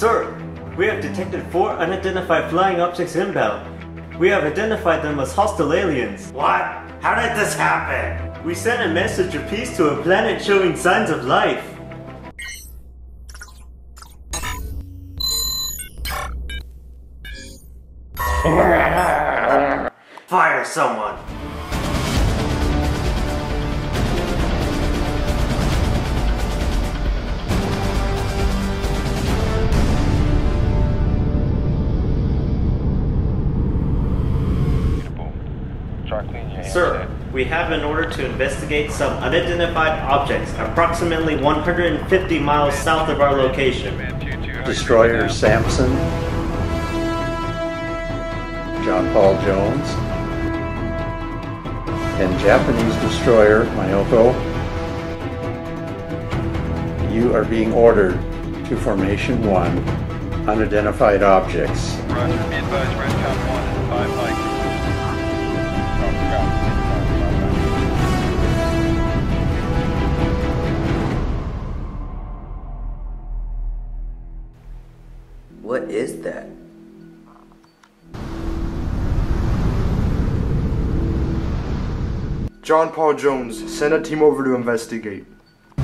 Sir, we have detected 4 unidentified flying objects inbound. We have identified them as hostile aliens. What? How did this happen? We sent a message of peace to a planet showing signs of life. Fire someone! Sir, we have an order to investigate some unidentified objects approximately 150 miles south of our location. Destroyer Sampson, John Paul Jones, and Japanese destroyer Miyoko. You are being ordered to Formation 1, unidentified objects. Roger, be advised, Redcon 1 and 5 Mike. What is that? John Paul Jones, send a team over to investigate. I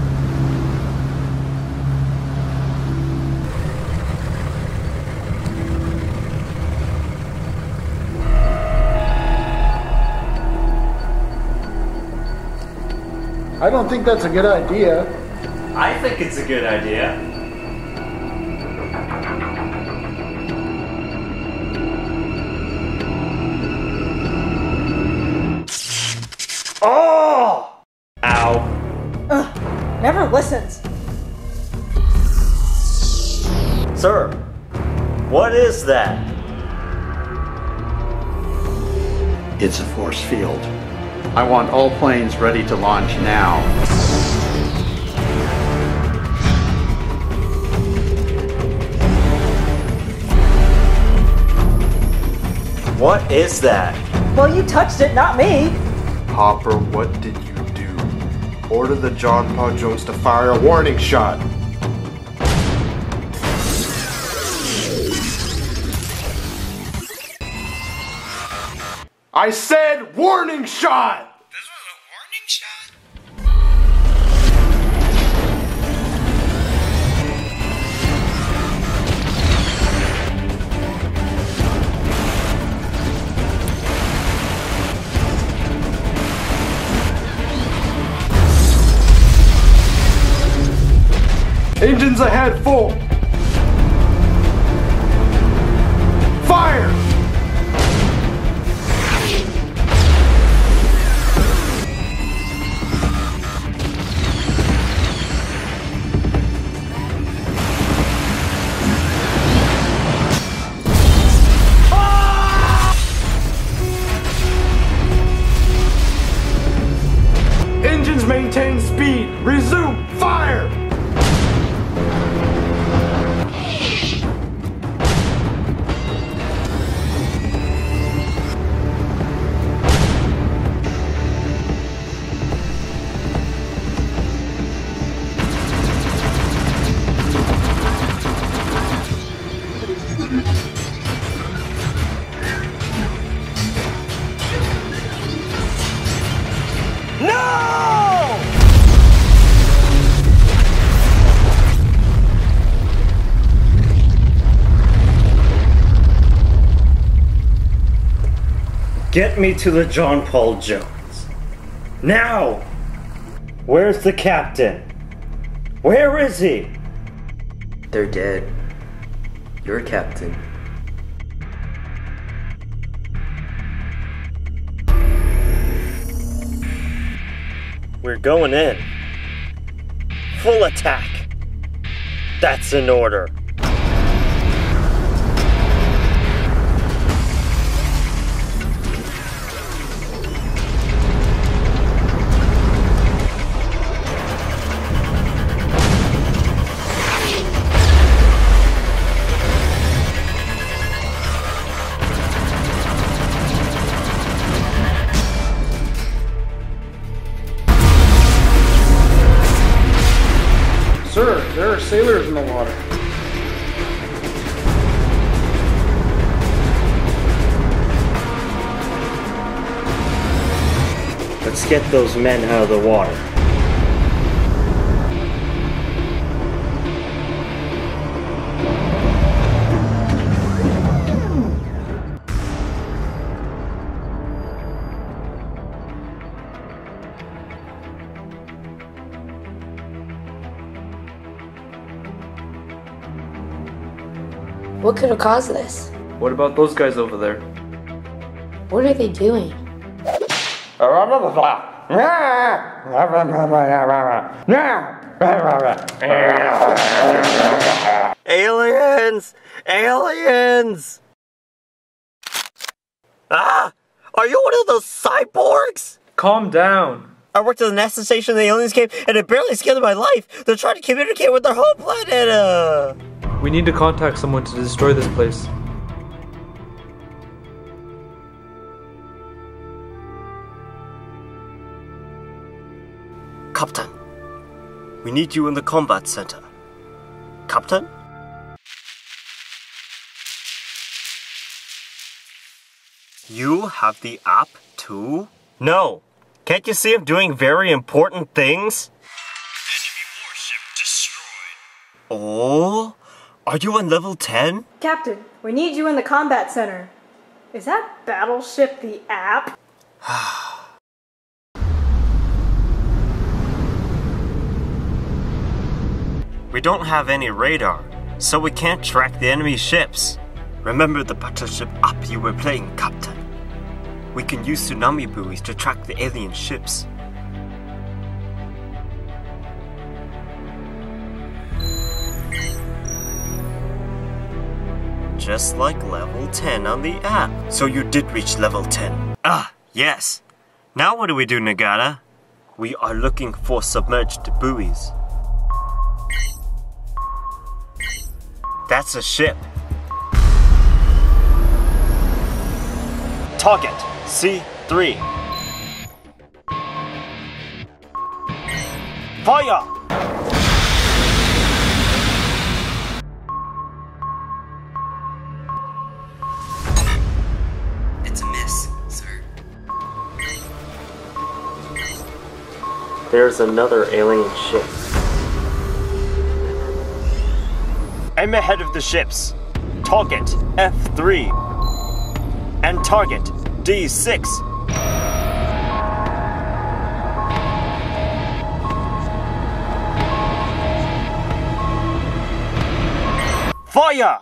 don't think that's a good idea. I think it's a good idea. Never listens. Sir, what is that? It's a force field. I want all planes ready to launch now. What is that? Well, you touched it, not me. Hopper, what did you? Order the John Paul Jones to fire a warning shot. I said warning shot! This was a warning shot? Engines ahead, full! Fire! Ah! Engines maintain speed! Resume fire! Get me to the John Paul Jones. Now! Where's the captain? Where is he? They're dead. Your captain. We're going in. Full attack. That's an order. Sir, there are sailors in the water. Let's get those men out of the water. What could have caused this? What about those guys over there? What are they doing? Aliens! Aliens! Ah! Are you one of those cyborgs? Calm down. I worked at the NASA station when the aliens came, and it barely scared my life. They're trying to communicate with their whole planet. We need to contact someone to destroy this place. Captain, we need you in the combat center. Captain? You have the app too? No! Can't you see I'm doing very important things? Enemy warship destroyed. Oh? Are you on level 10? Captain, we need you in the combat center. Is that Battleship the app? We don't have any radar, so we can't track the enemy ships. Remember the Battleship app you were playing, Captain. We can use tsunami buoys to track the alien ships. Just like level 10 on the app. So you did reach level 10. Ah, yes. Now what do we do, Nagata? We are looking for submerged buoys. That's a ship. Target C3. Fire! It's a miss, sir. There's another alien ship. I'm ahead of the ships. Target F3 and target D6. Fire!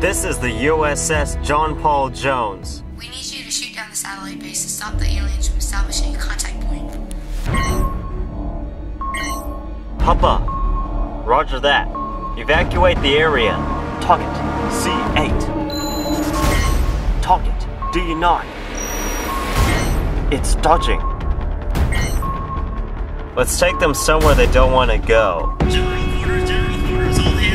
This is the USS John Paul Jones. We need you to shoot down the satellite base to stop the aliens from establishing a contact point. Papa, roger that. Evacuate the area. Target C8. Target D9. It's dodging. Let's take them somewhere they don't want to go. General quarters, all hands.